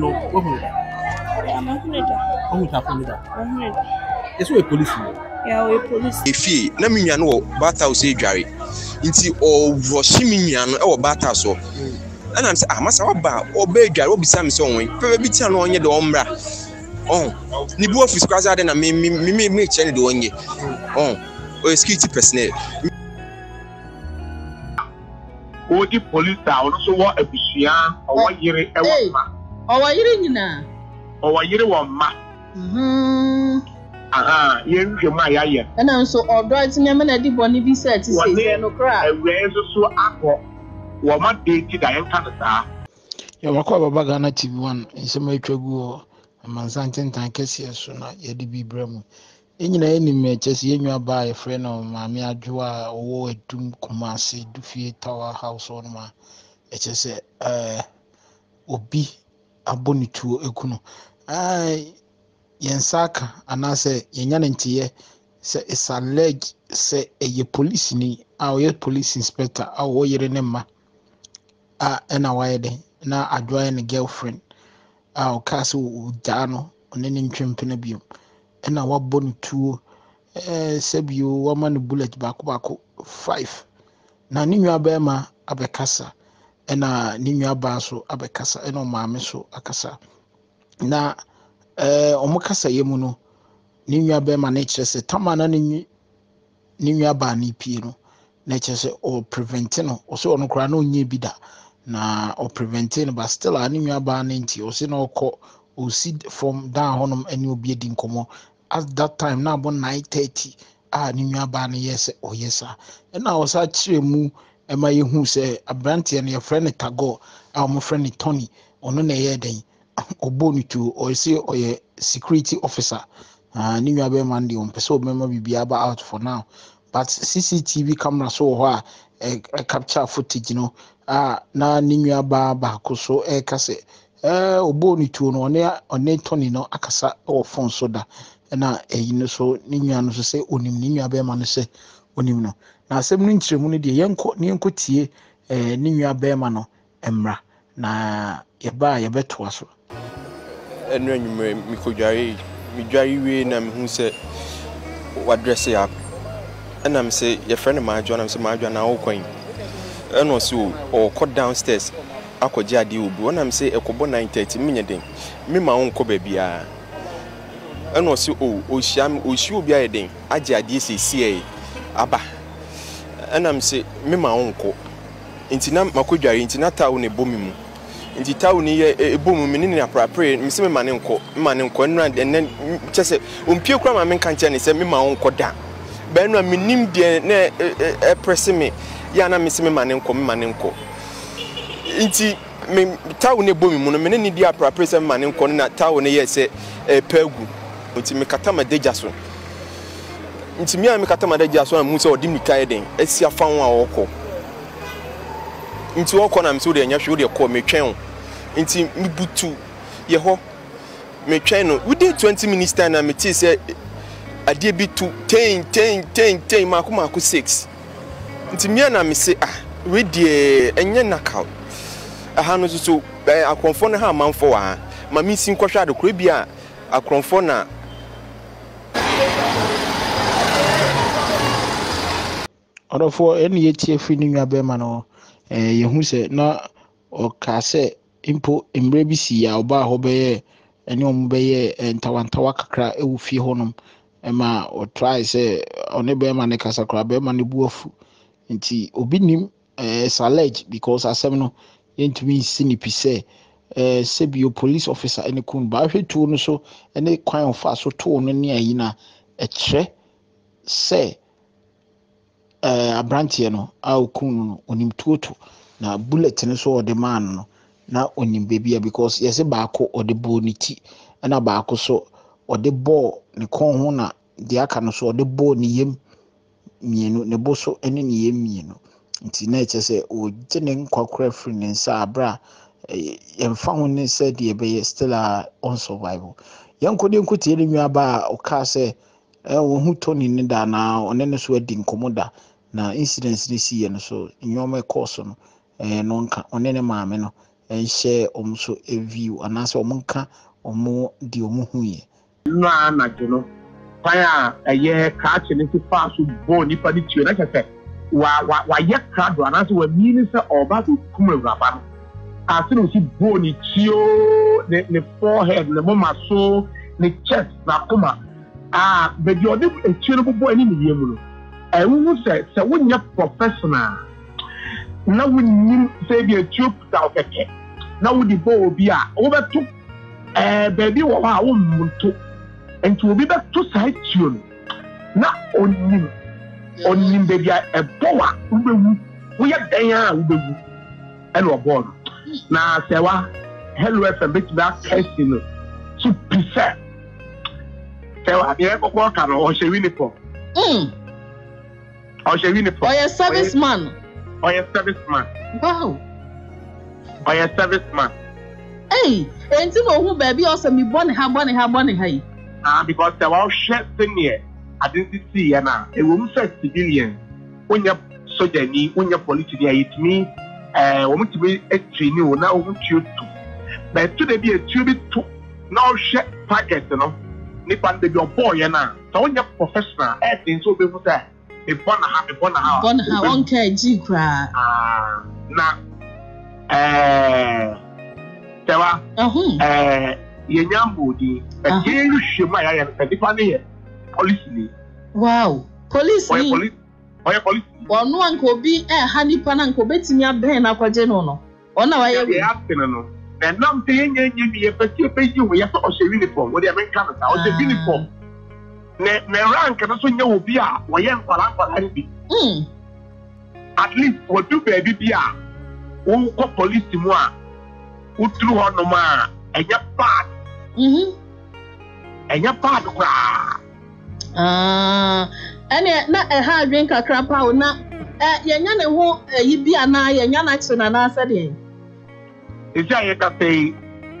And I'm so all right, and set to say, no cry. Ghana TV One in some way to go a Mansantin Tankessia sooner, Eddie Bremo. In any matches, you may buy a friend of Mammy Adua or Doom Kumasi, Duffy Tower House on my HSA Obi Abonitu Ekuno. I Yensaka, and I say, Yanantier, say it's a leg, say a police, our police inspector, our Yerenema, and our now I join a girlfriend, our castle Dano, on an interim penabium, and our Bonitu Sebio, woman bullet back 5. Now, Nina Bema Abekasa, and Nina Basso Abekasa, and Omameso Akasa. Na omukasa yemu no ninnwa be ma na kyerese tamana ni ninnwa ba ni pie no na kyerese o prevent no o so no kra na onye bida na o prevent no but still ani ninnwa ba na nti o se na okọ o si from down honum ani obi edi nkomo at that time na about 9:30 ninnwa ba na yes o yesa na o sa kyeremu e ma ye hu se abrantie na ye friend ni tago a mo friend ni Tony ono na ye den Obonitu or say or a security officer, New Abemandi on Peso memory be about out for now. But CCTV camera so why a capture footage, you know, na Nimia Baba Coso a cassette, Obonitu no near or Natoni no Akasa or Fon Soda, and you know, so Nimian to say on him, Nimia Beman say on him no. Now, 7 inches, the young coat near Cotier, Nimia Bemano, Emra, na Yaba, Yabetoaso. And when you could drive away, and I'm who said, what dress up? And I'm say, your friend of mine, John, I'm so much an hour coin. And also, or cut downstairs, I could jad you, but when I'm say a couple 9:30 minutes, me my own cobe be a. And also, oh, sham, oh, she'll be a thing. I jad this is CA. Abba. And I'm say, me my own co. Intinam Makuja, Intinata on a booming. In the town near a boom, meaning a prayer, Miss Manunco, and then just pure crime I mean can't send me my own coda. Benra minim de pressing me, Yana Miss Manunco, Manunco. In the town a boom, meaning the opera prison Manunco, and that town near say a pergu, which make a tama de Jason. Into me, I make a tama de Jason, and Musa or Dimikiding, as you found our call. Into all corners, so they are sure they call me channel. Into me put to Yeho, me channel. Within 20 minutes, time I met say I did be to 10, Marco 6. Into me and I say, ah, with the and knockout. I handle so I confront her man for her. My missing Kosha the Caribbean, I confront her. Or for any ATF in your Berman who said na or cassette impo embrabici alba hobeye and yon beye and tawantawakra ewu fi honum emma or try say on a bearman a casacra bearman a boofu and tea obinim as alleged because I seminal into me sinipi say sebio police officer and a coon barfit to no so and a crime of us or two no near yina a tre say. Abrantiano, our coon on him toto. Now, bullet and so the man now on him baby because yes, a barco or the bonity and a barco so or the ball, the corner, the acanos or the bonium, Mieno, the bosso, and any Mieno. It's nature say, oh, Jenning Cockcrafting and Sabra, and found said the bay still are on survival. Young couldn't quit telling me about or case. Who Tony Nida now on any sweating commoda now incidents this year, so in your course on non on any mamma, and share also a view and as a monka or more the Omuhuye. Nana, you know, fire a year catching into fast with bone if I did you like I said. Why, yet, crowd and as a minister or battle Kumu. I still see bone, it's you, the forehead, the mama so, the chest, Nakuma. Ah, but you're a terrible boy in the year. I will say, so when you're professional. Now we need say be a tube that okay. Now we debo be a over two. Baby, we are on two, and to be back two side tune. Now on him baby a power. We are there. We be and we are born. Now say what? Hello, a bit back casting to prefer. Say what? You go work on or she uniform. Or she uniform. Or a service man. Or a serviceman. Wow. Or a serviceman. Hey, and you know who baby also me born her. Ah, because the wild shirt thing here, I didn't see Yana. A woman said civilian. When you're soldier, when you're politician, it means a woman to be a trainee or now won't you too. But today be a tube too. Now shirt packets, you know. Nipan baby or boy, Yana. So when you're professional, everything's so beautiful there. Born her, okay, ah, now, police. Wow, police. Police. Well, no one could be a honey pan and could bet me a ben aquageno. Or now I am asking. And now, saying you be a particular we have to uniform, what they have been coming out of the uniform. Rank and also know be a young Palampa. At least what do baby be a police moa who threw on the man and your part and not a hard drink a crap out not a young won't be an eye and young action and answer. Is that say,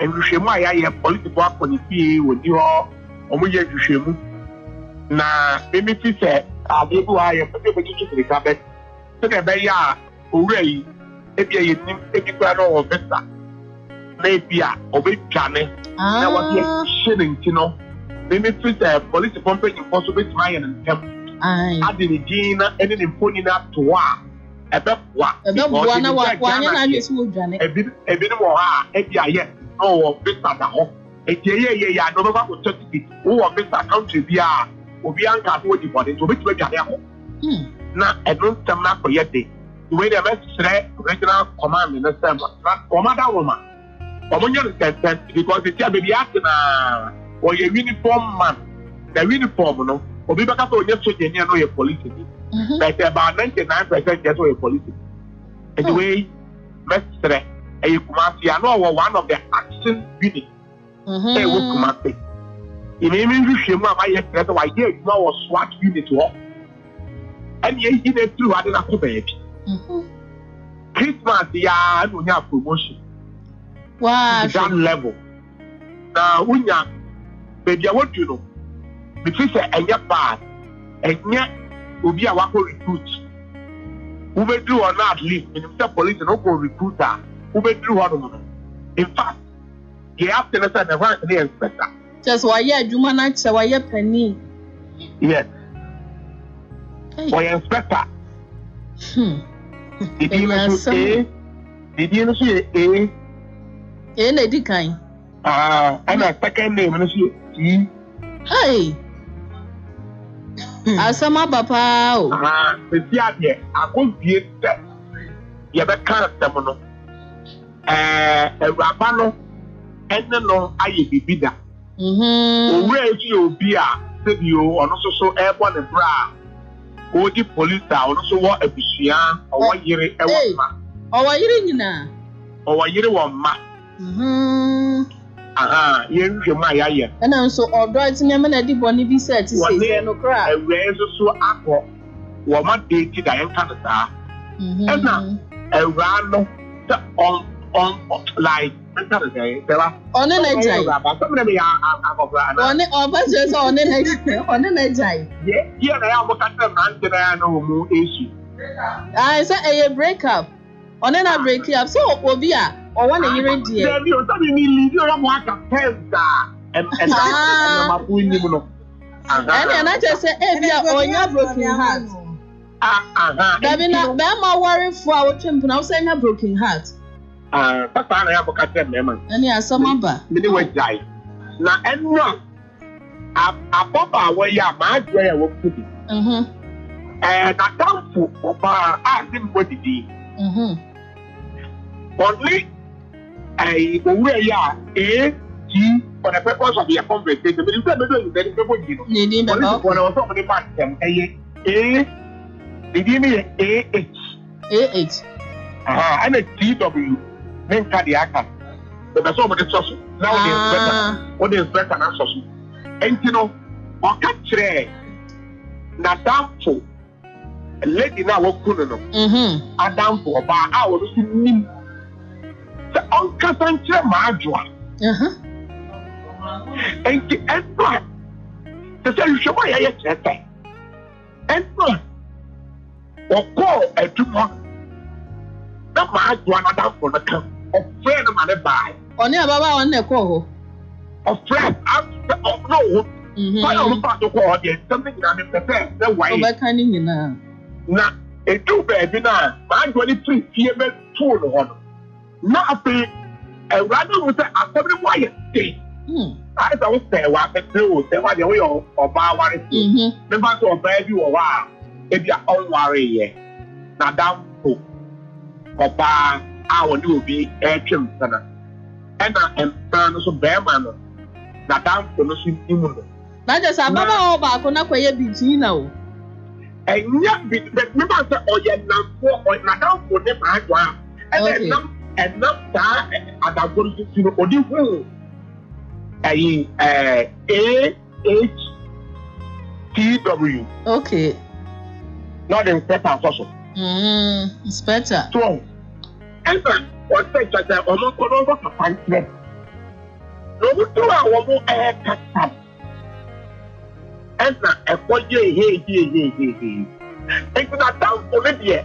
and you should why I have political policy with you all or we get to show. Na maybe she said, I'll be who I am, but you should be covered. So that they are already a bit or better. Maybe I obey Johnny. That was here shilling, you know. Maybe she said, police company impossible trying and tempt. I didn't gain any imponing up to war. About what? About one hour, one and I just moved Johnny. A bit more, yes, oh, better. A yeah, I don't know about 30 feet. Who are better country via. Obianca, what you want it to which we got them. Now, I don't tell that for your day. The way the best regional command in the summer, not Commander Woman. But when you're sentenced, because it's a baby acting or your uniform man, the uniform, no, or be back up to your soldier, no, your policy. But about 99% that's your policy. And the way, best stress, and you know, one of the action units, they will come up. In English, you might have better idea if I was SWAT unit walk. And yet, he did through other baby. Christmas, yeah, we have promotion. Wow, that level. Now, we have baby, I want you know. Because I get bad, and yet, we'll be a wako recruit. We may do or not leave, and the police and local recruiter, who may do one. In fact, he have to understand the rank and the inspector. Just why yeah, you manage why yeah penny. Yes. Why inspector? Did you know she A? A lady kind. Ah, and a second name and she T. Hey. Asama papa. Ah, the idea. I could be that. You have a character mono. A rabano. And no, I be bidder. Where you be said you on also so airborne and bra. Go the police down also what a Bishan or 1 year a woman. Or why you didn't know? Or why you didn't want ma? You're my eye. And also, all right, never did one be said to say no cry. And where's so apple? Woman dated I am Canada. And now, a random on like. On an edge, yeah, I am a country man. No issue. I said a breakup. On an breakup, so Obia, Or one of you did. You're telling me you don't want to pay that. And I'm pulling you know. And I just said, "Hey, we are on your broken heart." Babina, Bama worry for our champion. I'm saying a broken heart. That's why I have a cat and lemon. And yeah, some number. Anyway, die. Now, and what? A papa where you are, my prayer will put it. And I don't know what I didn't put it in. Only I wear a G for the purpose of your conversation. But you can't very good. You need somebody back them. They give me an AH. And a TW. Then Kadiaka. But that's all the source. Now there's better. What is better than source? And you know, or catch Nadamfo. Lady now, what couldn't Adamfo, but I was him. The Uncatantia Majua. And the Emperor, the Shabaya Cheta. Emperor, or call a tumor. The Majua down for the camp, or friend of my by. Or never on the call. Or friend, of no, I don't want to call again something that is prepared. The way I can in now. Now, a two baby now, my 23 female tool on. Nothing, and rather would say, I'm very quiet. I don't say what the truth, the way of our is. Never to obey you a while if you are all worried. Now, down to Papa, our new be a chimpanzee. And I am turned to Bearman. Now, down to Lucy Immuno. That is a mother of our Conaquia Bizino. And yet, remember, or yet, not for them, I want. And then, and not that and I'm going to see the whole AHTW. Okay. Not in better also. It's better. So and then what said that I'm not going over to find them. No we do our own air cut. And then a boy hey. And that down for the year.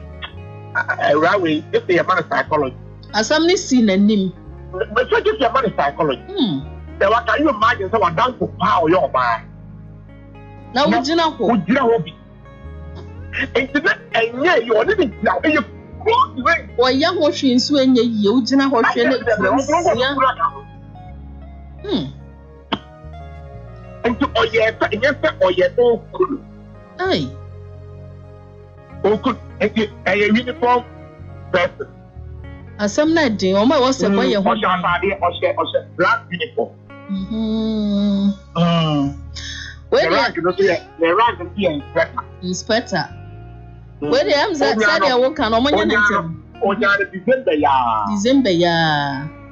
Railway, if they are man of psychology. As I'm listening and him. But so if you're man of psychology, then what can you imagine someone down to power your mind? Now, would you know who you are? And yeah, you are living now. And you close away. Or young washing swing, you do not want to. And to all your own crew. Aye. Oh, good. A uniform person. Some night, the Oma was a boy of a black uniform. Where the rank inspector. Where the M's at Sadia walk and Oman on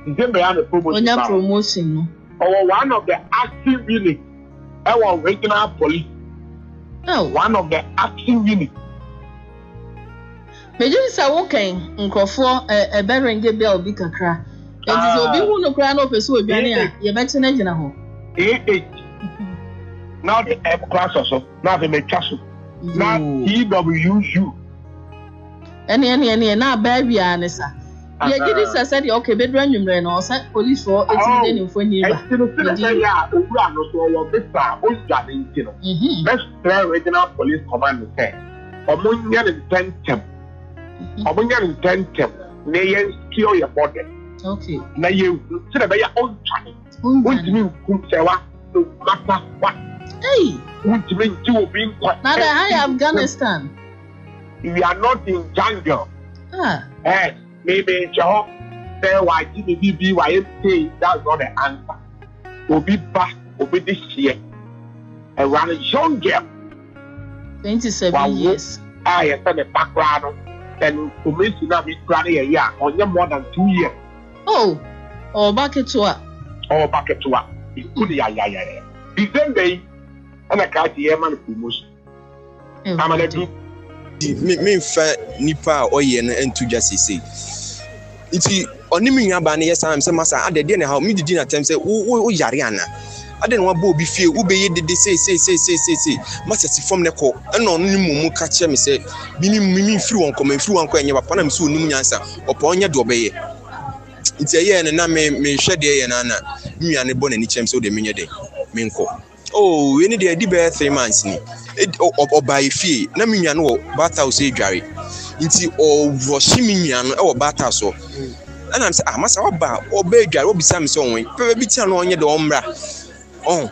December promotion. Or one of the active unit. Our regional police. Oh, one of the active unit. Majority are working in Crawford, a bearing bill big a crack. It is a big one of grand office with Bania, your vaccination. Now the F class also, now the Machassu, now EWU. Any, now baby, Anissa. Your kiddies said, okay, bedroom, you ran or set police for 18 for you. I still say, yeah, the ground was all this time, all that in Tino. Best player regional police command, among the 10th. I'm going to intend to kill your body. Okay. Now you should have your own child. Won't you come say what? No matter what. Hey! Won't you mean you will be in what? Now that I Afghanistan. We are not in jungle. Hey, maybe Joe, say why DBBYMC, that's not the answer. We'll be back, we'll be this year. And we're a young girl. 27 years. I am the background. And commission of it running a year or more than 2 years. Oh, or back it to her. Or back it to her. The same day, and I can't hear my promotion. I'm going to do me fair Nipa or yen and to just say. It's only me, yes, I'm some master. I didn't know how me the dinner time say, oh, Yariana. I didn't want Bobby feel obey did they say, Master from the call, and on Nimu catch him say, meaning through on coming through uncle and your panam soon, Numiansa, or Ponya to obey. It's a year and a me shed the anana. Me and a bonnet chimps so the minute day. Minko. Oh, we need the idea 3 months. It or by fee. Namina no battles a jarry. Into or Roshimian or battles. And I'm saying, I must have a or beggar will be some song. Probably turn on your dombra. Oh,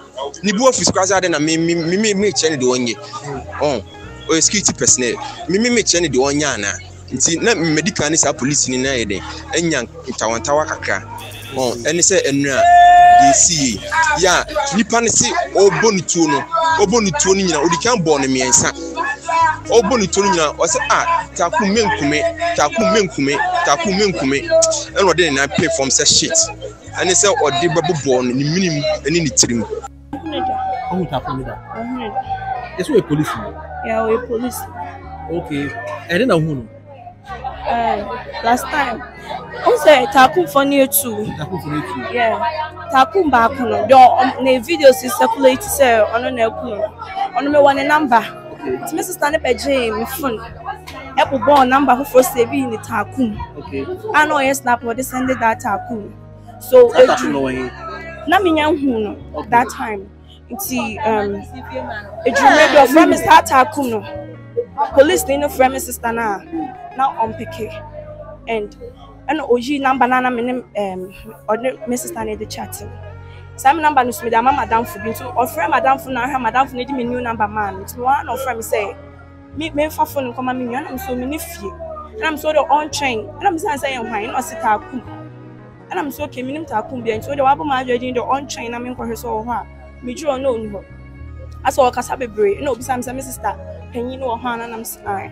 the boy is crazy than I may change the one. Oh, or a skitty personnel. Mimi change the one yana. Na medical ni sa police ni na yede enya ntawantawa kakra eni se enra dey see ya nipa ni se obonitu ni nyina odikan bo ne miensa obonitu ni nyina o se ah taku menkume eno de na pay from say shit eni se odi babo ni minim eni ni tirim o taku ni da eso e police ya o e police okay e de na hunu. Last time, also Taku funny too. Yeah, Taku back on. The videos is circulated sir on an airplane. On me one number. It's me stand up a Jane phone. Apple born number who first save in the Taku. Okay. I know yes, snap or descended that Taku. So Namiyan that time. It's the it remember your friend is that Taku. Police need no friend sister now on picky and oji number nana menim or my sister need the chatting. Some number no smida madam for being or friend madam for now madam for need me new number man. It's one of friend say me for phone come me and I'm so many few and I'm so the on train and I'm saying wine or sit taku and I'm so came in taku be and so the wabu my judging the on train I mean for her so what me draw no I saw Casabe no besides my sister. You know, Hannah, I'm sorry.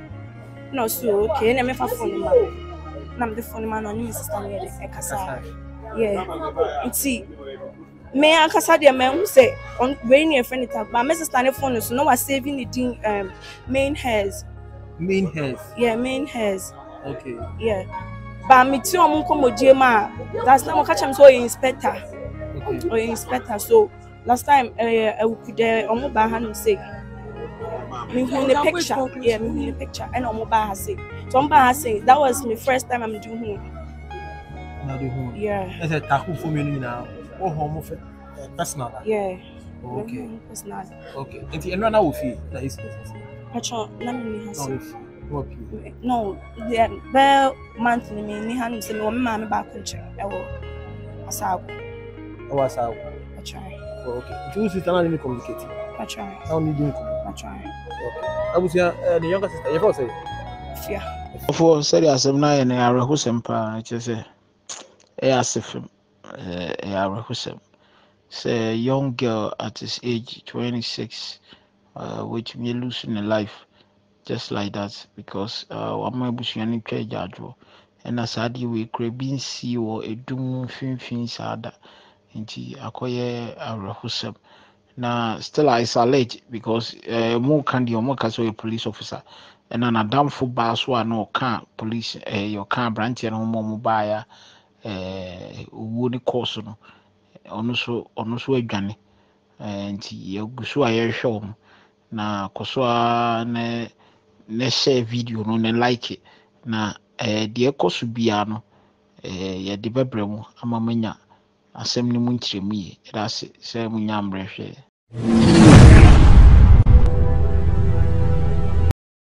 No, so okay, and I'm a phone man. I'm the phone man on you, sister. Yeah, it's see. May I Cassadia man who say on when your friend attack, but Mrs. Stanley phone, so no, I'm saving the thing, main hairs. Main hairs? Yeah, main hairs. Okay, yeah. But me too, I'm going to come that's not catch him so inspector or inspector. So last time, I would there on my hand say. Me in a picture, yeah, me in a picture, and I'm about to say, so I'm about to say that was my first time I'm doing it. Now do home, yeah. That's a tackle for me now. Oh, home of it. That's not, yeah. Okay, that's not okay. It's another with you. That is Patrol, let me have no, yeah, well, monthly me, hand to no man about country. I will. That's how I was out. I try. Okay, two sisters are communicating. I try. I only do I try. I was the younger sister. You say? Yeah. For serious, I'm not an Arab who's empire. Just a ASFM. Arab who's a young girl at this age 26, which me losing a life just like that because I'm a bush and trade jadro. And as I do, we craving see or a doom things other into Akoye Arab who's na still I isolate because more candy or more caso a police officer and an adam for baswa no can police your car branch and home mobile woody course on also a journey and you so I show na kosoa ne share video no ne like it na dear course biano ya debabremo amamanya assembly munchimi that's say munyam breche.